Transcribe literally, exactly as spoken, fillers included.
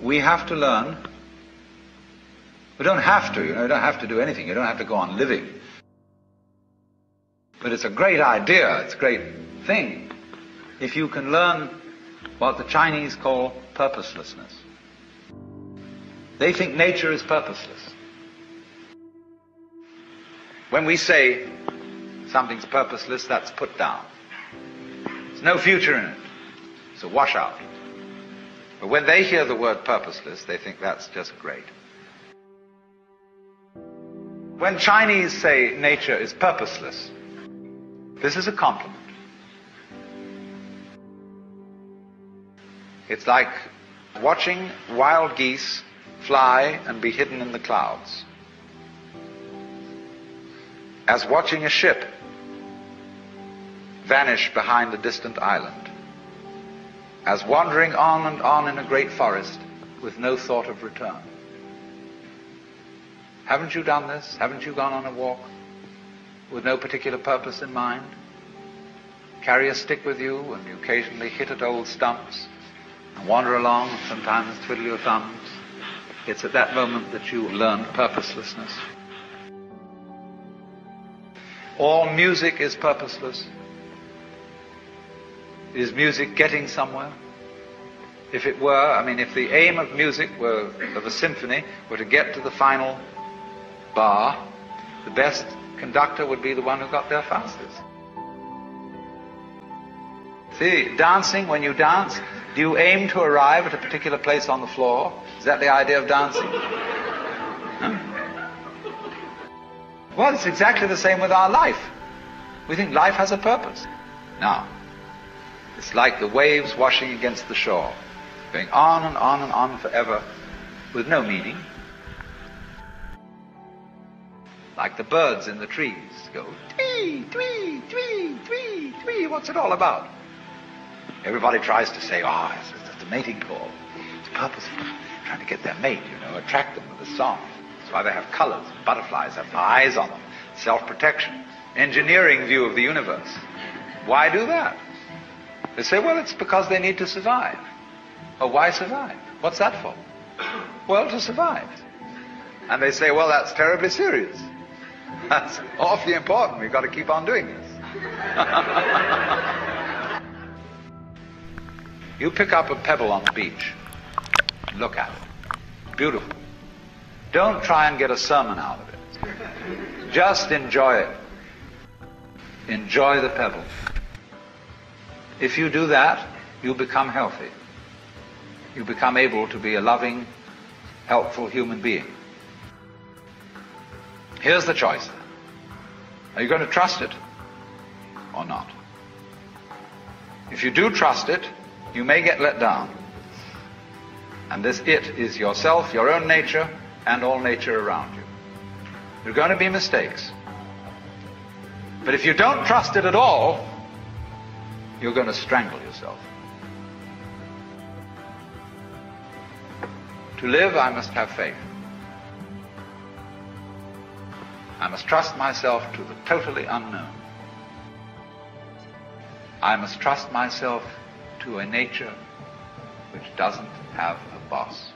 we have to learn. We don't have to, you know, you don't have to do anything. You don't have to go on living. But it's a great idea, it's a great thing, if you can learn what the Chinese call purposelessness. They think nature is purposeless. When we say something's purposeless, that's put down. There's no future in it. It's a washout. But when they hear the word purposeless, they think that's just great. When Chinese say nature is purposeless, this is a compliment. It's like watching wild geese fly and be hidden in the clouds, as watching a ship vanish behind a distant island, as wandering on and on in a great forest with no thought of return. Haven't you done this? Haven't you gone on a walk with no particular purpose in mind? Carry a stick with you, and you occasionally hit at old stumps and wander along, and sometimes twiddle your thumbs. It's at that moment that you learn purposelessness. All music is purposeless. Is music getting somewhere? If it were, I mean, if the aim of music were, of a symphony, were to get to the final bar, the best conductor would be the one who got there fastest. See, dancing, when you dance, do you aim to arrive at a particular place on the floor? Is that the idea of dancing? No? Well, it's exactly the same with our life. We think life has a purpose. Now, it's like the waves washing against the shore, going on and on and on forever with no meaning. Like the birds in the trees go, twee, twee, twee, twee, twee, what's it all about? Everybody tries to say, oh, it's just a mating call. It's purposeful, trying to get their mate, you know, attract them with a song. That's why they have colors, butterflies have eyes on them, self-protection, engineering view of the universe. Why do that? They say, well, it's because they need to survive. Oh, why survive? What's that for? Well, to survive. And they say, well, that's terribly serious. That's awfully important. We've got to keep on doing this. You pick up a pebble on the beach, look at it. Beautiful. Don't try and get a sermon out of it. Just enjoy it. Enjoy the pebble. If you do that, you become healthy. You become able to be a loving, helpful human being. Here's the choice. Are you going to trust it or not? If you do trust it, you may get let down. And this it is yourself, your own nature, and all nature around you. There are going to be mistakes. But if you don't trust it at all, you're going to strangle yourself. To live, I must have faith. I must trust myself to the totally unknown. I must trust myself to a nature which doesn't have a boss.